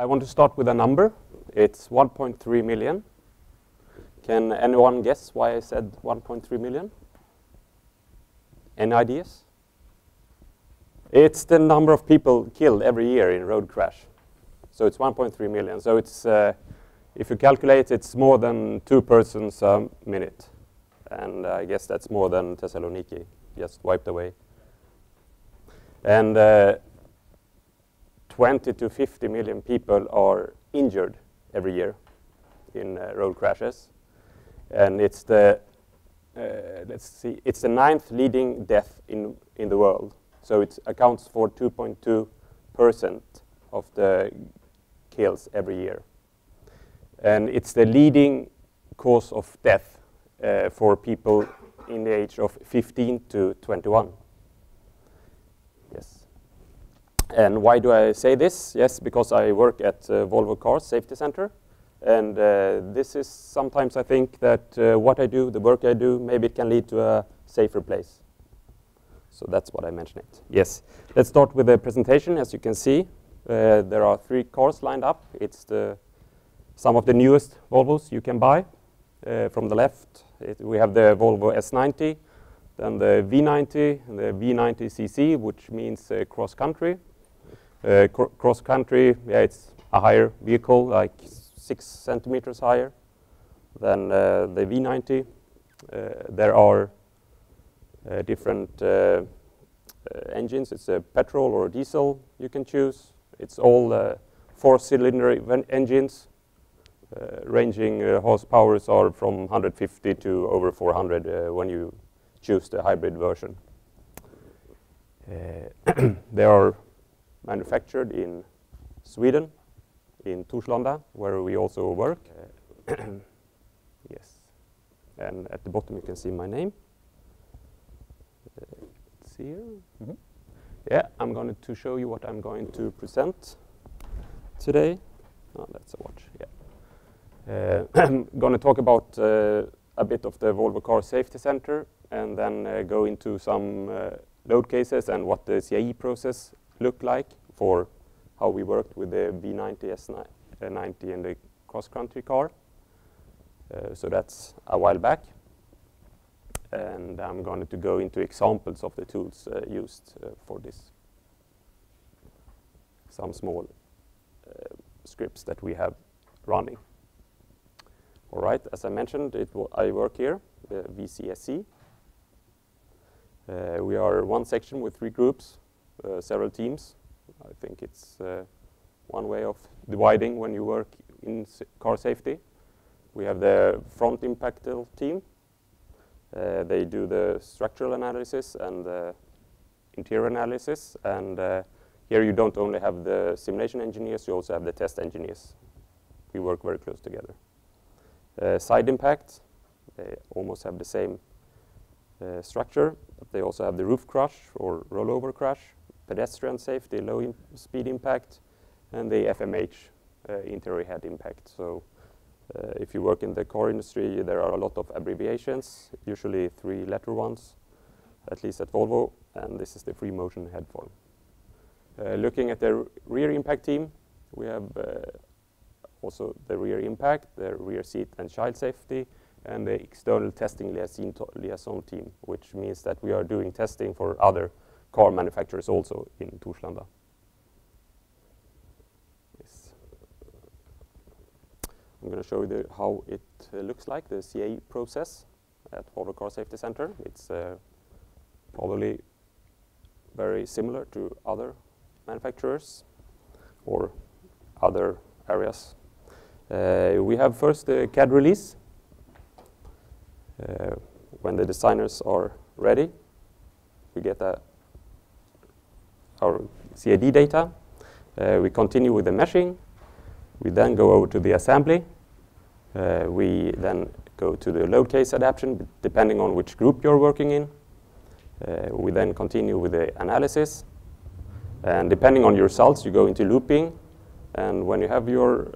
I want to start with a number. It's 1.3 million. Can anyone guess why I said 1.3 million? Any ideas? It's the number of people killed every year in road crash. So it's 1.3 million. So it's, if you calculate, it's more than 2 persons a minute. And I guess that's more than Thessaloniki just wiped away. And 20 to 50 million people are injured every year in road crashes. And it's the, it's the 9th leading death in the world. So it accounts for 2.2% of the kills every year. And it's the leading cause of death for people in the age of 15 to 21. Yes. And why do I say this? Yes, because I work at Volvo Cars Safety Center. And this is sometimes I think that what I do, the work I do, maybe it can lead to a safer place. So that's what I mentioned it. Yes, let's start with the presentation. As you can see, there are 3 cars lined up. It's some of the newest Volvos you can buy. From the left, we have the Volvo S90, then the V90, and the V90CC, which means cross-country. Cross-country, yeah, it's a higher vehicle, like 6 centimeters higher than the V90. There are different engines. It's a petrol or diesel you can choose. It's all 4-cylinder engines, ranging horsepowers are from 150 to over 400 when you choose the hybrid version. They are manufactured in Sweden, in Torslanda, where we also work. Yes, and at the bottom you can see my name. Let's see here. Mm-hmm. Yeah, I'm going to show you what I'm going to present today. Oh, that's a watch. Yeah, I'm going to talk about a bit of the Volvo Car Safety Center, and then go into some load cases and what the CAE process looked like for how we worked with the V90, S90 and the cross-country car. So that's a while back. And I'm going to go into examples of the tools used for this. Some small scripts that we have running. All right, as I mentioned, I work here, the VCSC. We are one section with 3 groups, several teams. I think it's one way of dividing when you work in car safety. We have the front impactor team. They do the structural analysis and the interior analysis. And here you don't only have the simulation engineers, you also have the test engineers. We work very close together. Side impact, they almost have the same structure, but they also have the roof crash or rollover crash, pedestrian safety, low speed impact, and the FMH, interior head impact. So if you work in the car industry, there are a lot of abbreviations, usually 3-letter ones, at least at Volvo, and this is the free motion head form. Looking at the rear impact team, we have also the rear impact, the rear seat and child safety, and the external testing liaison team, which means that we are doing testing for other car manufacturers also in Torslanda. Yes. I'm going to show you how it looks like, the CAE process at Volvo Car Safety Center. It's probably very similar to other manufacturers or other areas. We have first the CAD release, when the designers are ready. We get our CAD data. We continue with the meshing. We then go over to the assembly. We then go to the load case adaptation, depending on which group you're working in. We then continue with the analysis. And depending on your results, you go into looping. And when you have your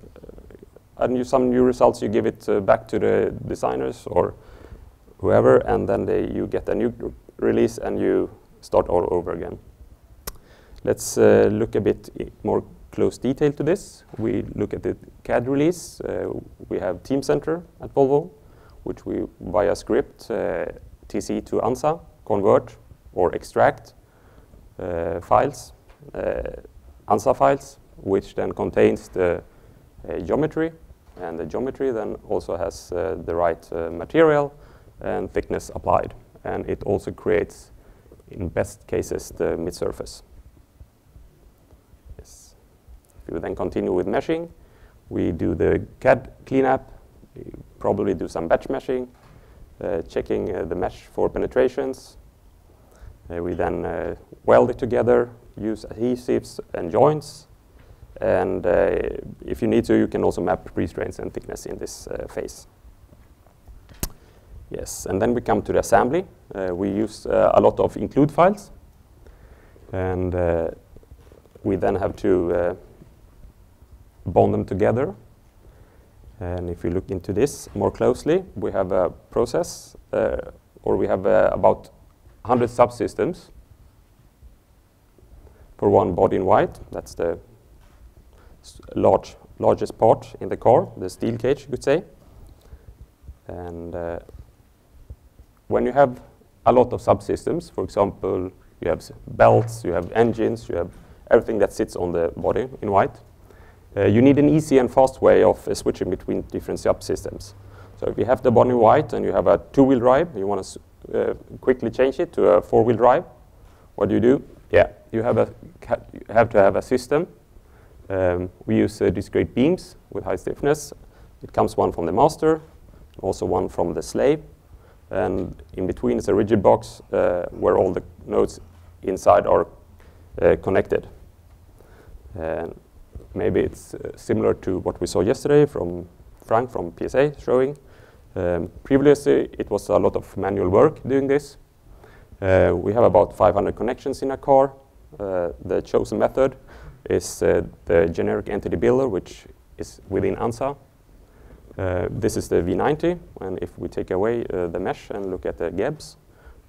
some new results, you give it back to the designers or whoever, and then you get a new release and you start all over again. Let's look a bit more close detail to this. We look at the CAD release. We have Team Center at Volvo, which we, via script, TC to ANSA, convert or extract files, ANSA files, which then contains the geometry, and the geometry then also has the right material and thickness applied. And it also creates, in best cases, the mid-surface. Yes. If we then continue with meshing, we do the CAD cleanup, probably do some batch meshing, checking the mesh for penetrations. We then weld it together, use adhesives and joints. And if you need to, you can also map pre-strains and thickness in this phase. Yes, and then we come to the assembly. We use a lot of include files. And we then have to bond them together. And if you look into this more closely, we have a process, or we have about 100 subsystems for one body in white. That's the largest part in the car, the steel cage, you could say. And when you have a lot of subsystems, for example, you have belts, you have engines, you have everything that sits on the body in white, you need an easy and fast way of switching between different subsystems. So if you have the body in white and you have a two-wheel drive, you want to quickly change it to a four-wheel drive, what do? Yeah, you have to have a system. We use discrete beams with high stiffness. It comes one from the master, also one from the slave. And in between is a rigid box where all the nodes inside are connected. And maybe it's similar to what we saw yesterday from Frank from PSA showing. Previously, it was a lot of manual work doing this. We have about 500 connections in a car. The chosen method is the generic entity builder, which is within ANSA. This is the V90, and if we take away the mesh and look at the GEBs,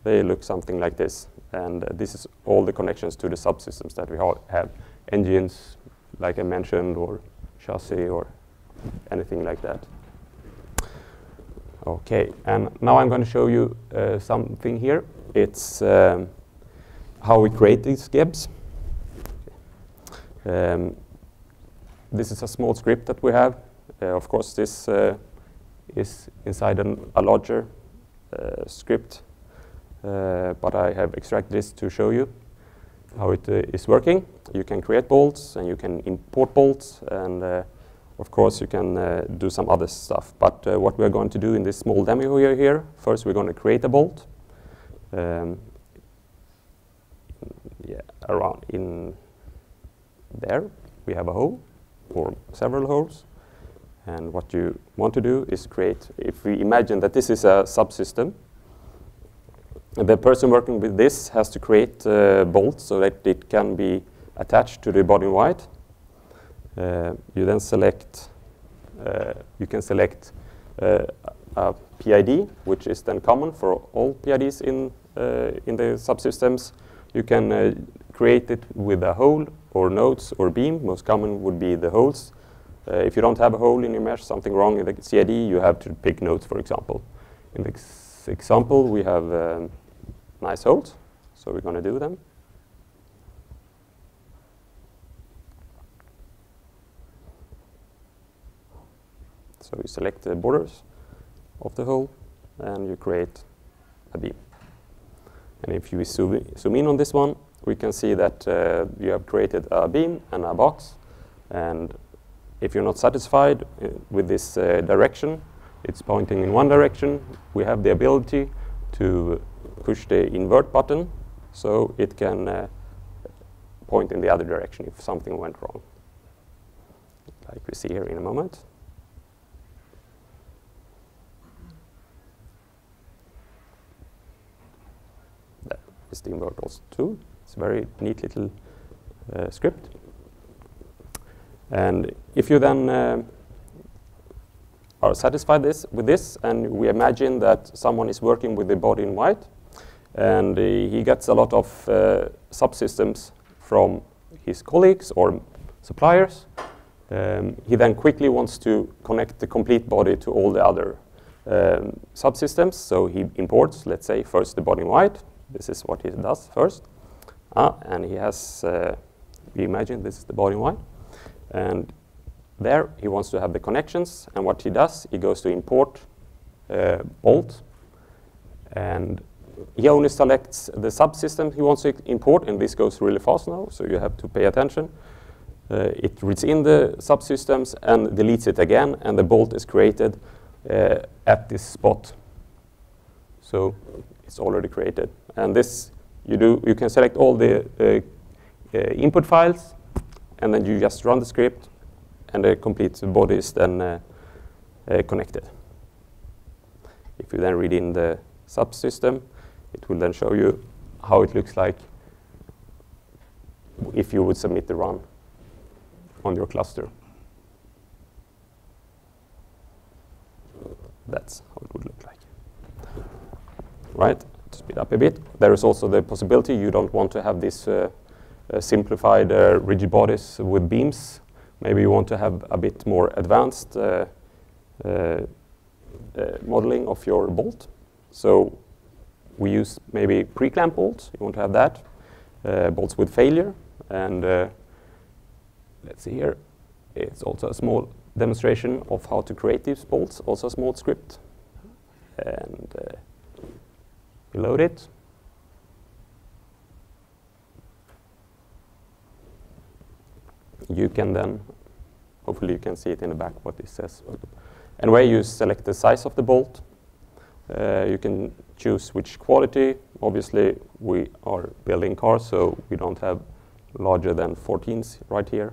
they look something like this. And this is all the connections to the subsystems that we have. Engines, like I mentioned, or chassis, or anything like that. OK, and now I'm going to show you something here. It's how we create these GEBs. This is a small script that we have. Of course, this is inside a larger script, but I have extracted this to show you how it is working. You can create bolts, and you can import bolts, and of course, you can do some other stuff. But what we're going to do in this small demo here, first we're going to create a bolt around in there. We have a hole, or several holes. And what you want to do is create, if we imagine that this is a subsystem, the person working with this has to create bolts so that it can be attached to the body in white. You then select, you can select a PID, which is then common for all PIDs in the subsystems. You can create it with a hole or nodes or beam. Most common would be the holes. If you don't have a hole in your mesh, something wrong in the CAD, you have to pick nodes, for example. In this example, we have nice holes, so we're going to do them. So you select the borders of the hole, and you create a beam. And if you zoom in on this one, we can see that you have created a beam and a box. And if you're not satisfied with this direction, it's pointing in one direction, we have the ability to push the invert button so it can point in the other direction if something went wrong, like we see here in a moment. That is the invert also too. It's a very neat little script. And if you then are satisfied with this, and we imagine that someone is working with the body in white, and he gets a lot of subsystems from his colleagues or suppliers. He then quickly wants to connect the complete body to all the other subsystems. So he imports, let's say, first the body in white. This is what he does first. And he has, we imagine this is the body in white. And there he wants to have the connections. And what he does, he goes to import bolt. And he only selects the subsystem he wants to import. And this goes really fast now, so you have to pay attention. It reads in the subsystems and deletes it again, and the bolt is created at this spot. So it's already created. And this you can select all the input files, and then you just run the script, and the complete body is then connected. If you then read in the subsystem, it will then show you how it looks like if you would submit the run on your cluster. That's how it would look like. Right, to speed up a bit, there is also the possibility you don't want to have this simplified rigid bodies with beams. Maybe you want to have a bit more advanced modeling of your bolt. So we use maybe pre-clamp bolts. You want to have that, bolts with failure, and let's see here. It's also a small demonstration of how to create these bolts, also a small script. And we load it. You can then, hopefully you can see it in the back what this says. And where you select the size of the bolt, you can choose which quality. Obviously, we are building cars, so we don't have larger than 14s right here.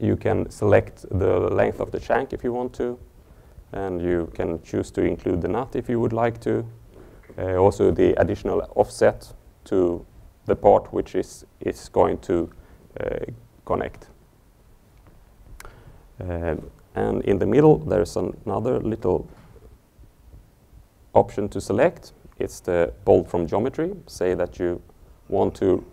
You can select the length of the shank if you want to, and you can choose to include the nut if you would like to. Also the additional offset to the part which is going to connect. And in the middle there's another little option to select. It's the bolt from geometry. Say that you want to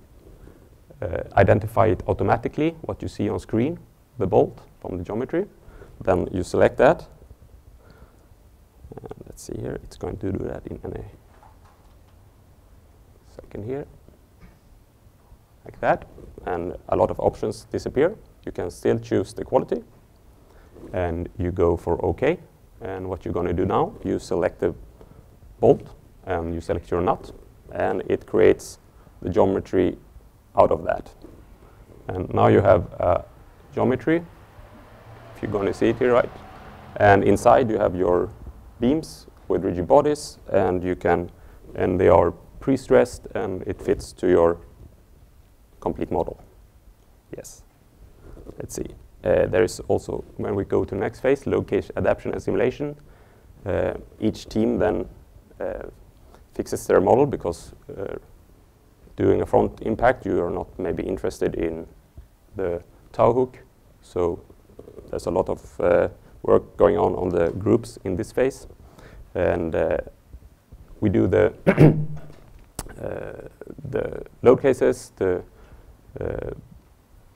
identify it automatically, what you see on screen, the bolt from the geometry. Then you select that. And let's see here, it's going to do that in a second here, like that. And a lot of options disappear. You can still choose the quality. And you go for OK. And what you're going to do now, you select the bolt, and you select your nut, and it creates the geometry out of that. And now you have geometry, if you're going to see it here, right? And inside you have your beams with rigid bodies, and you can, and they are pre-stressed, and it fits to your complete model. Yes. Let's see. There is also, when we go to the next phase, location, adaptation, and simulation, each team then fixes their model, because doing a front impact, you are not maybe interested in the tow hook. So there's a lot of work going on the groups in this phase. And we do the load cases, the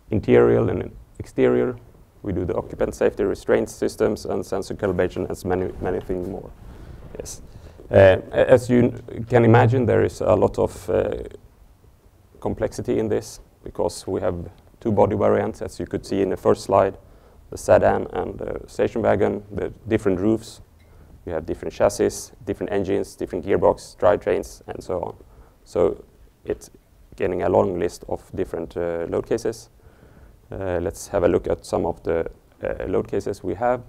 interior and exterior. We do the occupant safety restraint systems and sensor calibration, and many things more. Yes. As you can imagine, there is a lot of complexity in this, because we have two body variants, as you could see in the first slide, the sedan and the station wagon, the different roofs, you have different chassis, different engines, different gearbox, drivetrains, and so on. So it's getting a long list of different load cases. Let's have a look at some of the load cases we have.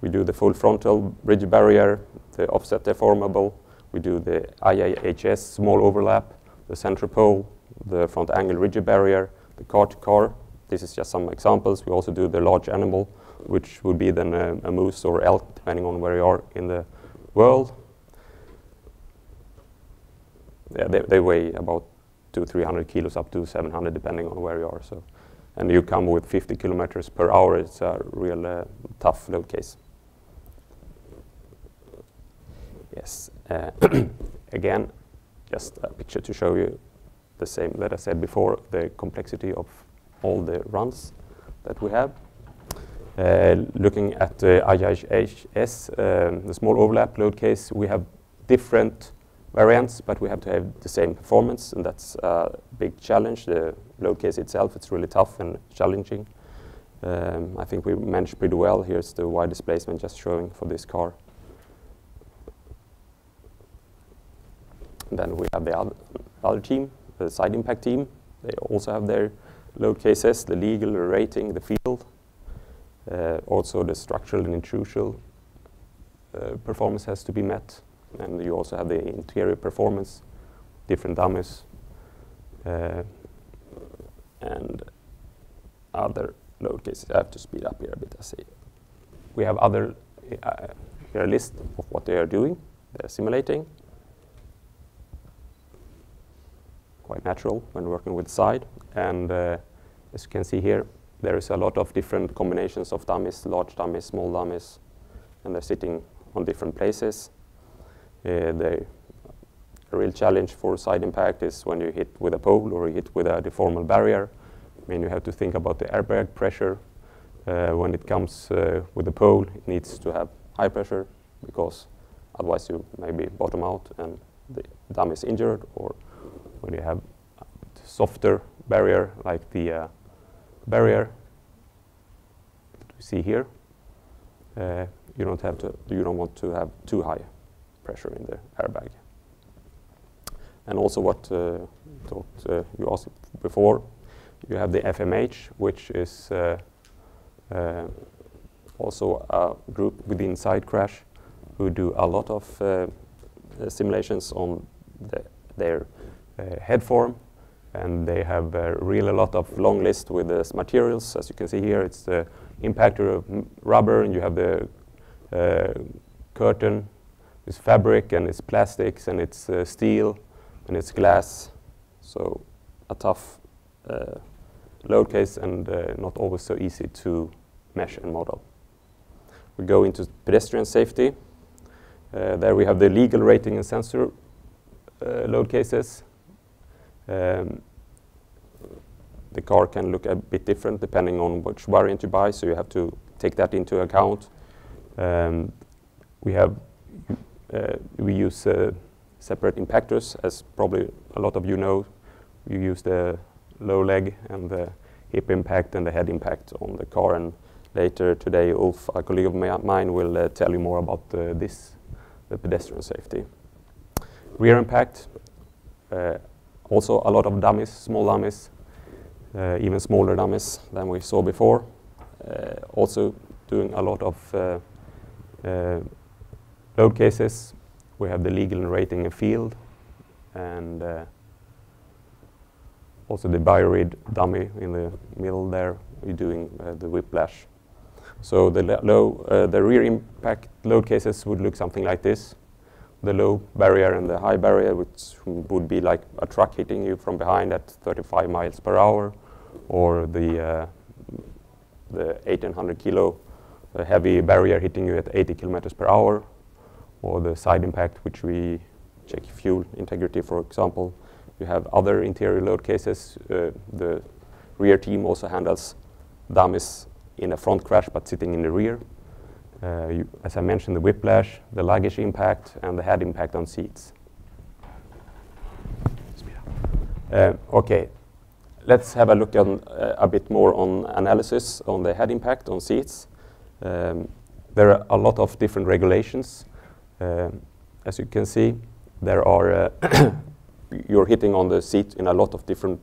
We do the full frontal rigid barrier, the offset deformable, we do the IIHS small overlap, the central pole, the front angle rigid barrier, the car to car. This is just some examples. We also do the large animal, which would be then a moose or elk, depending on where you are in the world. Yeah, they weigh about 200-300 kilos, up to 700, depending on where you are. So, and you come with 50 kilometers per hour. It's a real tough load case. Yes. Again, just a picture to show you the same that I said before, the complexity of all the runs that we have. Looking at the IIHS, the small overlap load case, we have different variants, but we have to have the same performance, and that's a big challenge. The load case itself, it's really tough and challenging. I think we managed pretty well. Here's the wide displacement just showing for this car. And then we have the other team, the side impact team. They also have their load cases, the legal, the rating, the field. Also the structural and intrusional performance has to be met. And you also have the interior performance, different dummies, and other load cases. I have to speed up here a bit, I see. We have other, here a list of what they are doing. They're simulating. Quite natural when working with side. And as you can see here, there is a lot of different combinations of dummies, large dummies, small dummies, and they're sitting on different places. A real challenge for side impact is when you hit with a pole or you hit with a deformal barrier. I mean, you have to think about the airbag pressure. When it comes with a pole, it needs to have high pressure because otherwise you maybe bottom out and the dummy is injured. Or when you have a softer barrier like the barrier that we see here, you don't want to have too high pressure in the airbag. And also what you asked before, you have the FMH, which is also a group within Side Crash who do a lot of simulations on their head form, and they have really a lot of long list with these materials. As you can see here, it's the impactor of rubber, and you have the curtain. It's fabric, and it's plastics, and it's steel, and it's glass. So a tough load case, and not always so easy to mesh and model. We go into pedestrian safety. There we have the legal rating and sensor load cases. The car can look a bit different depending on which variant you buy, so you have to take that into account. We use separate impactors, as probably a lot of you know. You use the low leg and the hip impact and the head impact on the car. And later today, Ulf, a colleague of mine, will tell you more about the pedestrian safety. Rear impact, also a lot of dummies, small dummies, even smaller dummies than we saw before. Also doing a lot of load cases. We have the legal and rating and field, and also the BioRID dummy in the middle there. We're doing the whiplash. So the rear impact load cases would look something like this. The low barrier and the high barrier, which would be like a truck hitting you from behind at 35 miles per hour, or the 1800 kilo heavy barrier hitting you at 80 kilometers per hour, or the side impact, which we check fuel integrity, for example. You have other interior load cases. The rear team also handles dummies in a front crash, but sitting in the rear. As I mentioned, the whiplash, the luggage impact, and the head impact on seats. Okay, let's have a look on, a bit more on analysis on the head impact on seats. There are a lot of different regulations. As you can see, there are you're hitting on the seat in a lot of different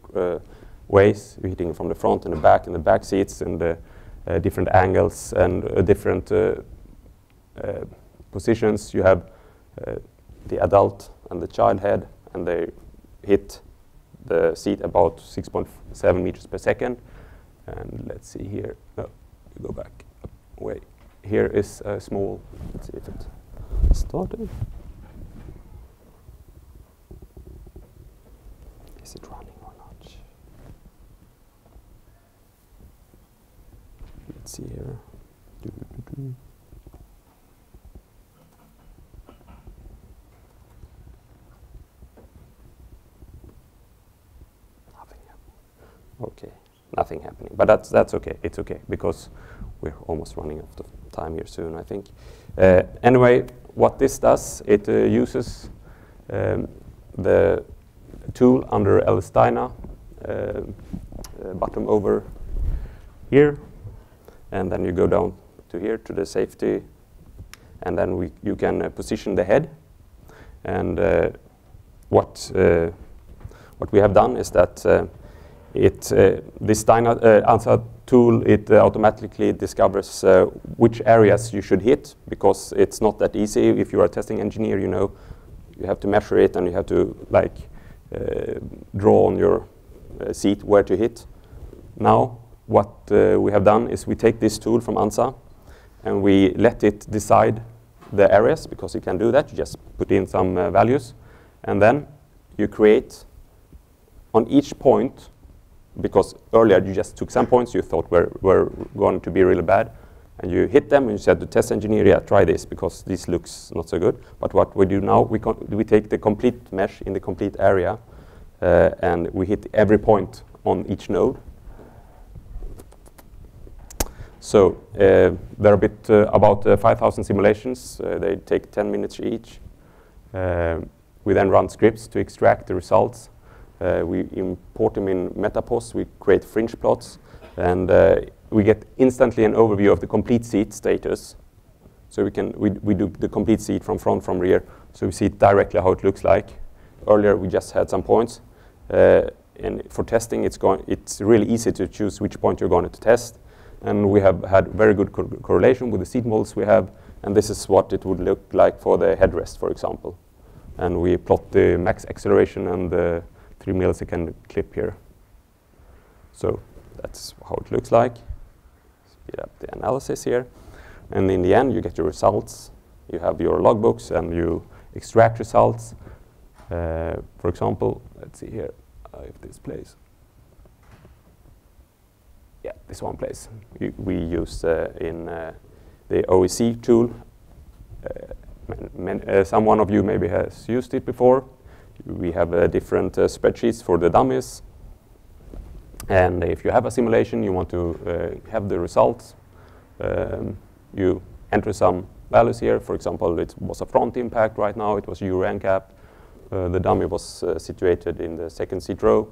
ways. You're hitting from the front and the back seats, and the different angles and different positions. You have the adult and the child head, and they hit the seat about 6.7 meters per second. And let's see here. No, you go back. Wait. Here is a small. Let's see if it. Started. Is it running or not? Let's see here. nothing happening. But that's okay. It's okay, because we're almost running out of time here soon, I think. Anyway, what this does, it uses the tool under LS-DYNA bottom over here, and then you go down to here to the safety, and then you can position the head. And what we have done is that this ANSA tool, it automatically discovers which areas you should hit, because it's not that easy. If you are a testing engineer, you know, you have to measure it and you have to like draw on your seat where to hit. Now what we have done is we take this tool from ANSA and we let it decide the areas, because you can do that. You just put in some values, and then you create on each point, because earlier you just took some points you thought were going to be really bad, and you hit them and you said to test engineer, yeah, try this because this looks not so good. But what we do now, we take the complete mesh in the complete area, and we hit every point on each node. So there are about 5,000 simulations. They take 10 minutes each. We then run scripts to extract the results. We import them in MetaPost. We create fringe plots, and we get instantly an overview of the complete seat status. So we do the complete seat from front, from rear. So we see directly how it looks like. Earlier we just had some points, and for testing it's really easy to choose which point you're going to test. And we have had very good correlation with the seat models we have, and this is what it would look like for the headrest, for example. And we plot the max acceleration and the 3 millisecond clip here. So that's how it looks like. Speed up the analysis here. And in the end, you get your results. You have your logbooks, and you extract results. For example, let's see here if this plays. Yeah, this one place. We use in the OEC tool. Someone of you maybe has used it before. We have different spreadsheets for the dummies. And if you have a simulation, you want to have the results, you enter some values here. For example, it was a front impact right now. It was EURONCAP. The dummy was situated in the second seat row.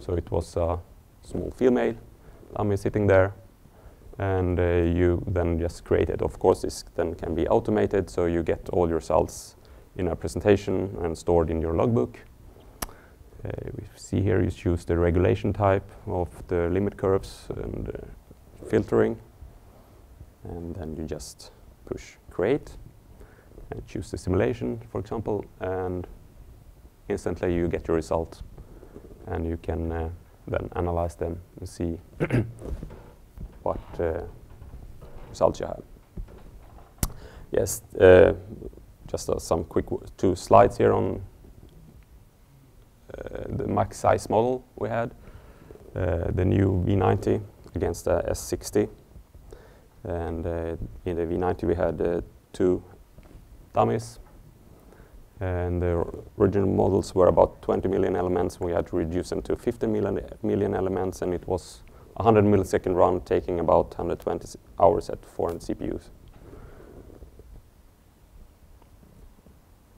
So it was a small female dummy sitting there, and you then just create it. Of course, this then can be automated, so you get all your results in a presentation and stored in your logbook. We see here you choose the regulation type of the limit curves and filtering, and then you just push create and choose the simulation, for example, and instantly you get your result, and you can then analyze them and see what results you have. Yes, just some quick two slides here on the max size model we had, the new V90 against the S60. And in the V90 we had two dummies, and the original models were about 20 million elements. We had to reduce them to 50 million elements, and it was 100 millisecond run taking about 120 hours at 400 CPUs.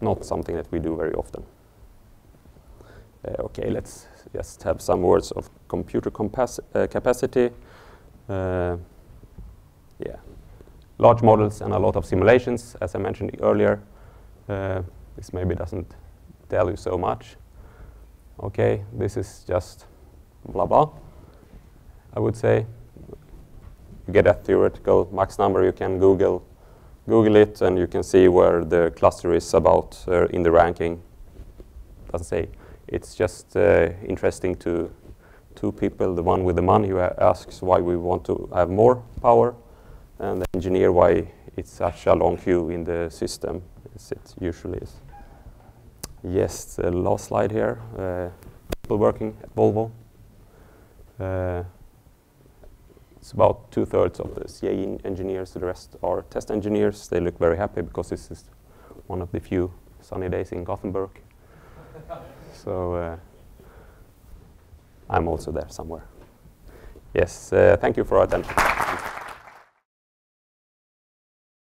Not something that we do very often. Okay, let's just have some words of computer capacity. Yeah, large models and a lot of simulations, as I mentioned earlier. This maybe doesn't tell you so much. Okay, this is just blah blah, I would say. You get a theoretical max number. You can Google it, and you can see where the cluster is about in the ranking. Doesn't say. It's just interesting to two people. The one with the money who asks why we want to have more power, and the engineer why it's such a long queue in the system as it usually is. Yes, the last slide here. People working at Volvo. It's about 2/3 of the CAE engineers. The rest are test engineers. They look very happy because this is one of the few sunny days in Gothenburg. So I'm also there somewhere. Yes, thank you for your attention.